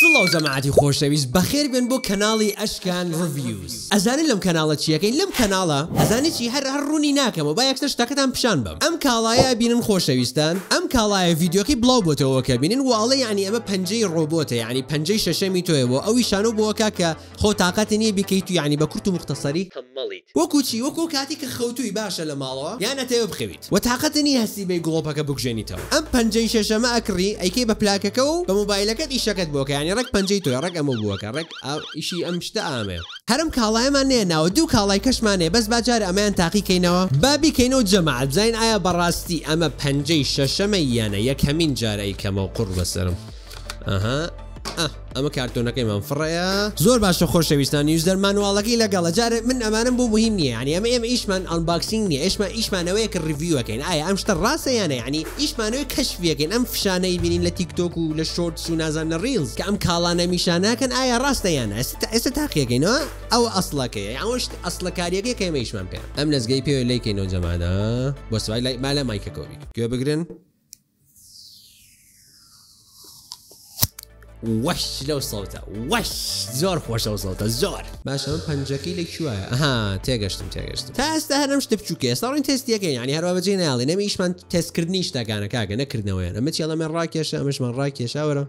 سلام جماعتی خوشویز بخیر بین بو کانالی اشکان ریویوز. ازانی لم کاناله چیه که لم کاناله ازانی چی هر رونی نکم و با یکتاش تاکتام پشان بم. ام کالای بینن خوشویستان. ام کالای ویدیو کی بلاو بوده و که بینن و علی یعنی اما پنجی روبوته یعنی پنجی شش میتوه و آویشانو بو که که خو طاقت نیه بکیتو یعنی با کرتو مختصری کمالی. و کوچی و کوکاتی که خوتوی باشه لمالا یعنی تیو بخوید. و طاقت نیه هستی به گروپا که بکجنی تو. ام پنجی شش ما اکری ایکی با پلاک کو با موبایل کد ایشکت بو يعني رك بنجيتو رك أمو بوك رك أو إشي أمشت آمر هرم كالاي ماني ناو دو كالاي كش ماني بس بجار أمان تاقي كينوا بابي كينو جماعة زين آيا براستي أما بنجي ششميانا يكمين جاري كمو قرب سرم أها اما کارتونەکەی من فڕەیە زۆر باشە خۆشەویستان یوزەر مانواڵەکەی لەگەڵە جارێ من ئەمانم بۆ مهم نییە یعنی ئەمە ئیشمان ئەنباکسینگ نیە ئیشمانەوەیەک ریڤیوەکەین ئایا ئەم شتە ڕاستە یانە یعنی ئیشمانەوەی کەشفیەکەین ئەم فشانەی بینین لە تیکتۆک و لە شۆرتس و نازان لە ریلز کە ئەم کاڵانە میشانەکەن ئایا ڕاستە یانە ئێستا تاقیەکەینەوە ئەوە ئەسڵەکەیە ئەوە ئەسڵەکاریەکەی کە ئێمە ئیشمان پێ ئەم لەزگەی پێوە لەیکەینەوە جەمادا بۆ سوای لای مالە مایکەکەوە گوێ بگرن وش لو صوته وش زور خوش لو صوته زور باش هم پنجکی لکیوه اها تیگشتم تا هسته هرم شتب چوکه سارین تست یکه یعنی هر وابجه نالی نمی ایش من تست کردنیش تاگانه کاغه نکردنوه یعنی اما چیالا من راکیشه امش من راکیشه ورم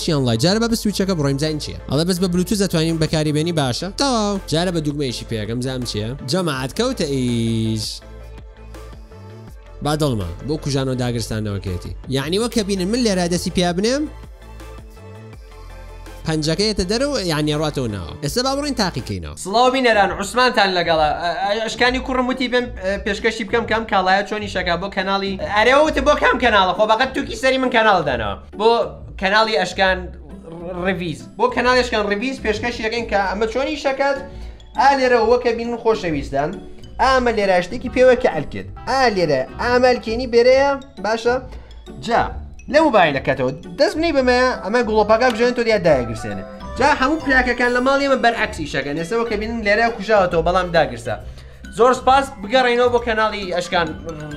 یانڵای جارە بە سویچەکە بڕۆیم زان چیە ئەڵە بەس بە بلوتوس دەتوانین بەکاریبێنی باشە تەواو جارە بە دوگمەیەشی پێگەم زانم چیە جەماعەت کەوتە ئیش با دڵمان بۆ کوژانەوە داگرستانەوەکێتی یعنی وەکە بینن من لێرە دەستی پیا بنێم پەنجەکەیەتە دەرەوە یعنی ڕاتەوە ناوە ئێستا با بڕین تاقیکەینەوە سڵاو بینەران عوسمانتان لەگەڵە ئەشکانی کوڕم وتی بێم پێشکەشی بکەم کام کاڵایە چۆنی شەکە بۆ کەناڵی ئەرێوە وتە بۆ کام کەناڵە خۆ بەقەت تووکی سەری من کەناڵ دانەوە بۆ کەناڵی ئەشکان ریویوز بۆ کەناڵی ئەشکان ریویوز پێشکەشیەکەین کە ئەمە چۆنی شەکەت ئا لێرە وەکە بینن خۆشەویستان ئامە لێرە شتێکی پێوە کە ئەلکێت ئا لێرە ئامەلکێنی بێرەیە باشە جا لە مۆبایلەکەتەوە دەست بنەی بمەیە ئەمە گڵۆپەکە بژێن تۆ دیار داگرسێنێ جا هەموو پلاکەکان لە ماڵی ئێمە بەرعەکسی شەکەن ئێستا وەکە بینن لێرە کوژاوەتەوە بەڵام داگرسە زۆر سپاس بگەڕێنەوە بۆ کەناڵی ئەشکان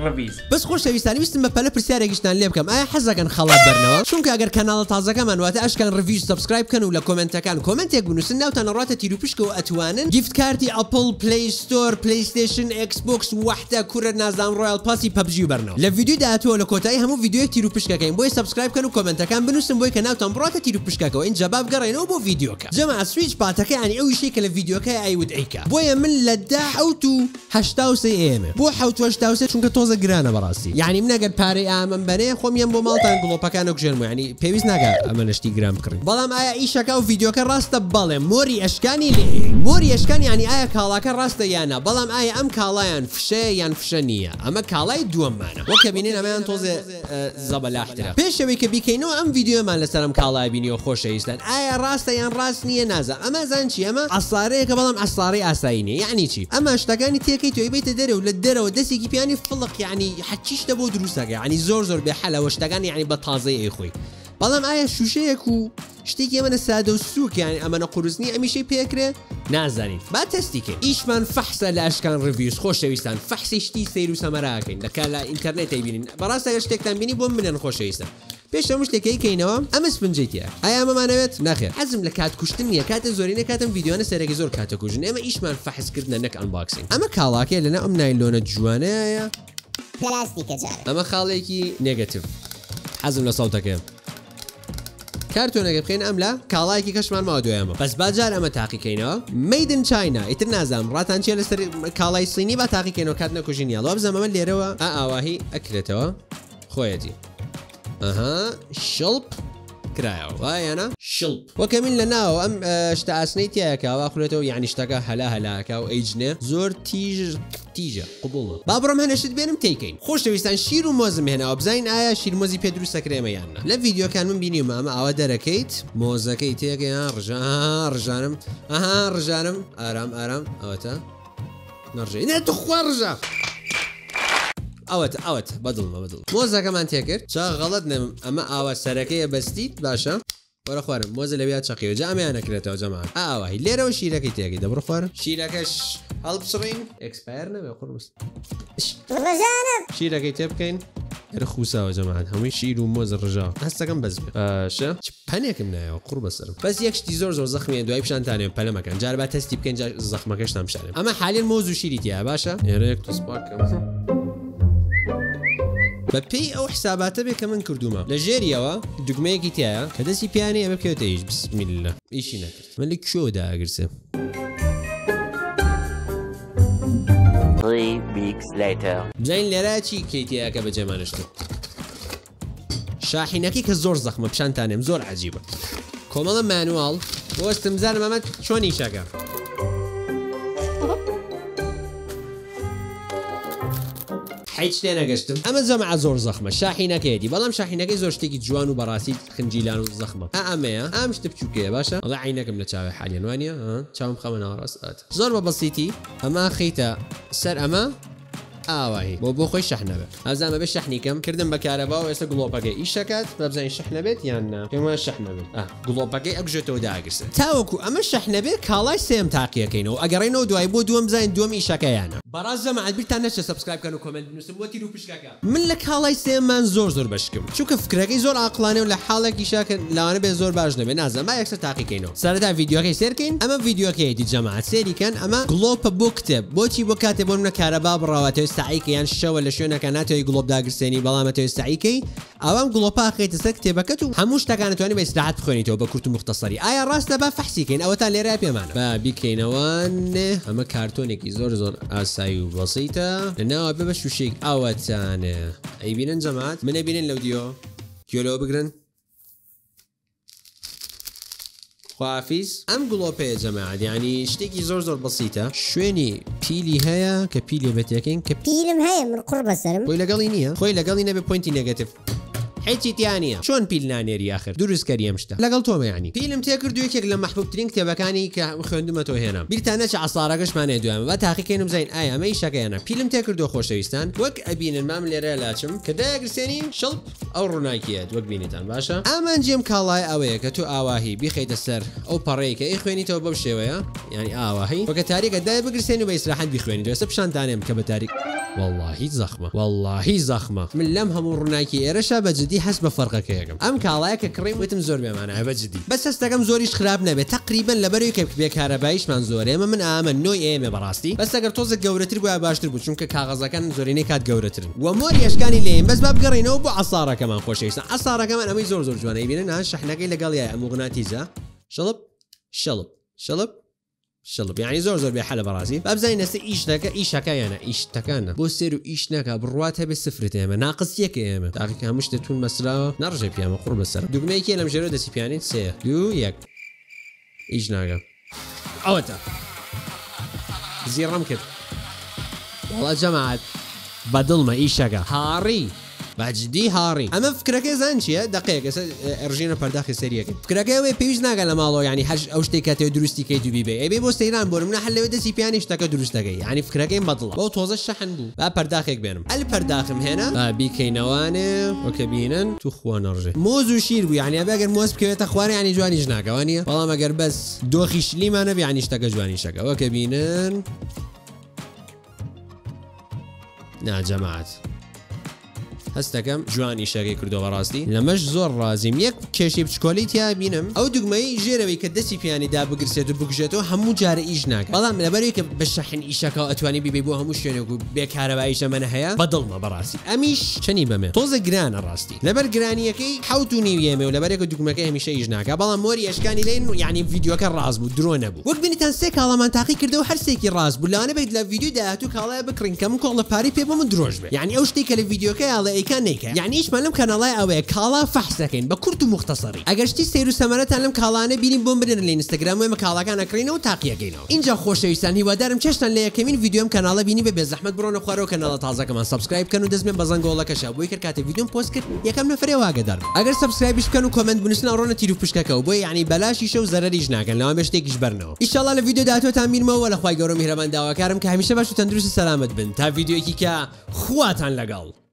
ریویوز بس خۆشەویستان ویستم بە پەلە پرسیارێکیشتان لێ بکەم ئایا حەزەکەن خەڵات بەرنەوە چونکە ئەگەر کەناڵە تازەکەمان واتە ئەشکان ریویوز سەبسکرایب بکەن و لە کۆمنتەکان کۆمنتێک بنووسن ناوتان ڕاتە تیر و پشک و ئەتوانن گیفت کارتی ئەپڵ پلەی ستۆر پلەی ستێشن ئێکس بۆکس وەحدە کوورە نازام ڕۆیاڵ پاسی پەبجی بەرنەوە لە ڤیدیۆ داهاتوە لە کۆتایی هەموو ڤیدیۆیەک تیر و پشکەکەین بۆیە سەبسکرایب بکەن و کۆمنتەکان بنووسن بۆی کە ناوتان بڕاتە تیر و پشکەکەوە ئینجا با بگەڕێنەوە بۆ ڤیدیۆکە جەماعە سویچ پاتەکە یانی ئەو شتێکە لە ڤیدیۆکەیە ئایوت ئەیکا بۆیە من لە دا حەوت و هەشتاوسێ ئێمە بۆ حەوت و هەشتاوسێ چونکە تۆزە گرانە بەڕاستی یعنی من ئەگەر پارەی ئامەم بەنێ خۆمیان بۆ ماڵتان گڵۆپەکانە گژێنمەوە یعنی پێویست ناکات ئەمە لە شتی گران بکڕین بەڵام ئایا ئیشەکە و ڤیدیۆکە ڕاستە بەڵێ مۆری ئەشکانی لێ مۆری ئەشکان یعنی ئایا کاڵاکە ڕاستە یانە بەڵام ئایا ئەم کاڵایان فشێ یان فشە نییە ئەمە کاڵای دووەممانە وەکە بینین ئەمەیان تۆزێ زەبەلاحترە پێشەوەی کە بیکەینەوە ئەم ڤیدیۆمان لەسەر ئەم کاڵای بینیەوە خۆشەویستان ئایا ڕاستە یان ڕاست نییە نازە ئەمە زان چی ئەمە ئەسڵارەیەکە بەڵام ئەسڵارەی ئاسایی نیە یعنی چی ئەمە شتەکانی تێکەی تۆی بێتە دەرەوە لە دەرەوە دەستێکی پیانی فڵق یعنی حەچیشتە بۆ دروستەکە یعنی زۆر بێحەلەوە شتەکان یعنی بە تازەیەی خۆی بەڵام ئایا شوشەیەک و شتێکی ئەمەنە سادە و سووک یعنی ئەمەنە قورسنی ئەمیشەی پێکرێ نازانین با تەستیکە ئیشمان فەحسە لە ئەشکان ریویوز خۆشەویستان فەحسی شتی سەیر و سەمەراکەین لەکا لە ئینتەرنێتی بینین بەڕاستە شتێکتان بینی بۆ منن خۆشەویستان پێشتە مشتێکەکەی کەینەوە ئەمە سپنجێتیە ئایا ئەمەمانەوێت ناخێر حەزم لە کات کوشتن نییە کاتە زۆرینە کاتم ڤیدیۆانە سەرێکی زۆر کاتە کوژن ئێمە ئیشمان فەحسکردنە نەک ئەنباکسینگ ئەمە کاڵاکەیە لەنە ئەم نایلۆنە جوانەیە پلاستیکە جارە ئەمە خاڵێکی نێگەتیڤ حەزم لە ساوتەکەم کارتۆنەکە بخین ئەم لە کاڵایەکی کەشمان ماوە دوایەمە بەس باجار ئەمە تاقیکەینەوە مەیدن چاینا ئیتر نازانم ڕاتان چیە لەسەر کاڵای سینی با تاقیکەینەوە کات نەکوژینیە لەوە بزەم ئەمە لێرەوە ئاواهی ئەکرێتەوە خۆیەتی اها شلب كرايو هاي انا شلط وكمل لناو ام اشتاسنيتي اكا واخلته يعني اشتكى هلا هلاكا وايجنا زور تيجا قبولنا بابرم هنا شد بينم تيكين خوش تويستان شيرو موزم هنا وبزين آيا شير موزي بيدرو سكريما يانا لفيديو كان من بيني وماما او دركيت موزكي تيكي رجانم ارم اوتا نرجع انا تخرجا اوت بدل موزه كمان تيكر شغلتنا اما او سركيه بستيت باشا ورا خوارم موزه اللي بيات شقيه جامعه انا كرهته يا جماعه اه هي ليره وشيركي تيكي دبر خوارم شيركش هلب صرين اكسبيرنا بقربس رجانا شيركي تبكين رخوسه يا جماعه هم يشيلوا موز الرجاء هسه كم بس باشا شبانيك منها قرب السر بس يكشتي زور زور زخميه دواي بشان ثاني بلا مكان جربت تستي بكين زخمه كش تمشي اما حاليا موز وشيريتي يا باشا يريك تصباك ببي او حساباته بك من كردوما لجيريا دغمي كيتيا كدسي بياني بكيوتيش بسم الله ايشي نكرت ملك شو دا اجرسه 3 weeks later زين لراتشي كيتيا كبجمانشتو شاحنكي كزور زخمه بشان تانم زور عجيبه كومال مانوال واستمزار مامت شوني شاكا هیچ نگشتم. اما جمع زور زخمه شاحنه کیدی بلام شاحنه کی زورشتی کی جوان و براسی خنجیلان و زخمه اما امشت بچوکه باشه الله عینکم لچاوی حالیا وانیا ها چاوم خمنه راسات ضربه بسيطي اما خيتا سر اما آوایی بو خوی شحنه به از اما به شحنی کم کردم با کاربا و اس گلوباگی ایشکات ببزین شحنه بیت یان کما شحنه به گلوباگی اگجتو داگس تاوکو اما شحنه به کالای سم تاقیه کینو اگرینو دوای بو دوم زین دوم ایشکایانه براز جماعه بیرتان نشه سبسکرایب کن و کامنت بنووسم و تیرو پشکاکا من لك هالای سم من زور بشکم چون که فکرکی زور عقلانه و لحالک ایشکن لانه به زور باجنه به نازم ما یکسر تاقیه کینو سرتا ویدیو کی سرکین اما ویدیو کی دی جماعه سری کن اما گلوب بوکتب بوچی بو کاتبون کاربا براوات سعيكي يعني الشو ولا شو كانت يقلب داقرسيني بلا ما تو سعيكي اوام قلوبها خيت سكتبكتو هموش تا كانت واني بيستعد خونيتو بكرتو مختصري اي راسته بفحسيكين او تالي راب يا معنا بكينوان اما كارتونيكي زور زور اسايو بسيطه لنا ببشو شيك اوتان اي بينن جماعات من بينن لو ديو كيلو بقرن خافيز ام قلوبه يا جماعه يعني شتيكي زور بسيطه شويني بيلي هيا كبيلي بتاكين كبيلم هيا من قرب السلام خويا لقالينيا خويا لقالينا ببوينتي نيجاتيف حيتي تيانيه شلون بيلنانير يا اخر دروس كريمشتا لقلتوما يعني بيلم تاكر دويكك لما محبوب ترينك تبكاني كخندمتو هنا بيلتاناش عصاركش معنا دوام وتحقيقينهم زين اي امي شكينا بيلم تاكر دو خوشويستان وك ابين المام اللي رالاتشم كداغرسيني شلب او رونايكيات وك بينيتان باشا امان جيم كالاي اويكا تو اواهي بخيت السر او باريكا اخويني تو ببشويا يعني اواهي وكتاريكا دايب غرسيني بيسرحان بخويني دوسب شانتانم كبتاريك والله زخمه من لمهم رونايكي ارشا بجد دي حسب فرقك يا جماعه ام كالايك كريم وتم زور بمعنى بجدي بس استقم زوريش خراب نبي تقريبا لبريك بكهربايش من زوري من امن نو ايمه براستي بس اگر توز جورتر بو باشتر بو چونك كاغزا كان زوريني كات جورتر وموري اشكاني لين بس بابقرينه وبو عصاره كمان خوش ايش عصاره كمان امي زور جوانه يبينا شحنه قال لي يا ام غناتيزه شلب شلب شلب شلب يعني زور بحل براسي بابزين نسي ايش تكانا بوسيرو ايش نكا برواتها بالصفر تمام ناقص يك ايام دقيقه مش تتون مسرا نرجع بيام قرب السر دغمي كي لم جرو دسي بياني سي دو يك ايش نكا اوتا زي رمكت والله جماعه بدل ما ايش نكا هاري بجدي هاري اما فكرك زانشيا دقيقه ارجينا برداخي سريع فكرك وي بيجنا قال مالو يعني حج او شتيكات دروستي كي دبي بي ابي بوستيران بور من حل ودسي بياني اشتكى دروستك يعني فكرك مبطله بو توز الشحن بو برداخيك بينهم البرداخم هنا بكينوانه وكبينن تو خوان ارجي موزو شيرو يعني ابي اگر موز بكيت اخوان يعني جواني جناك وانيه والله ما اگر بس دوخيش لي ما انا يعني اشتكى جواني شكا وكبينن نا جماعه هستكم جواني شاكي كردو براستي لماش زور رازيم يك كشي بشكوليتيا بينم او دغمي جيروي كدسي بياني دا بقرسيتو بوكجيتو همو جار ايجناك والله من بريك بالشحن ايشاكا اتواني بيبو همو شنو بكهرباء ايش من هيا بدل ما براسي اميش شني بمه توز جران راستي لبر جرانيكي حوتوني يمي ولا بريك دغمكي هميشه ايجناك والله موري اشكاني لين يعني فيديو كان رازبو درون ابو وك بني تنسك والله ما تاقي كردو حرسيكي رازبو لا انا بيد لا فيديو داتو كالا بكرين كم كول باري بيبو مدروج يعني اوشتي كل فيديو كالا كان نيكا يعني ايش مالم كان الله اوه كالا فحسكين بكرت مختصري اجشتي سير سمره تلم كالانه بينين بومبرن الانستغرام وما كالا كان اكرينو تاقيقينو انجا خوشويسان هي ودارم چشتن ليكمين فيديوم كانالا بيني به زحمت برون خوارو كانالا تازه كمان سبسكرايب كانو دزم بزنگولا كشابوي كركات فيديوم بوست كر يكم نفري واقدر اگر سبسكرايب كانو كومنت بنسنا رون تيرو پشكاكو بو يعني بلاش شو زرر يجنا كان لو مشتيكش برنو ان شاء الله الفيديو داتو تامين ما ولا خوي گورو مهربان داوا كارم كه همیشه باشو تندروس سلامت بن تا فيديو كي خواتن لگال.